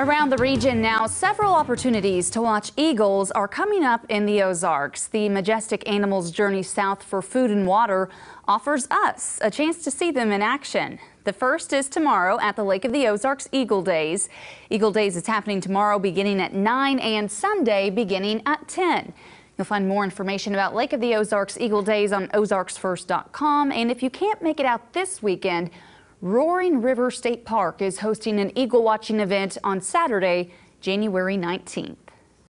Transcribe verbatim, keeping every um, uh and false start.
Around the region now, several opportunities to watch eagles are coming up in the Ozarks. The majestic animal's journey south for food and water offers us a chance to see them in action. The first is tomorrow at the Lake of the Ozarks Eagle Days. Eagle Days is happening tomorrow beginning at nine and Sunday beginning at ten. You'll find more information about Lake of the Ozarks Eagle Days on Ozarks First dot com. And if you can't make it out this weekend, Roaring River State Park is hosting an eagle watching event on Saturday, January nineteenth.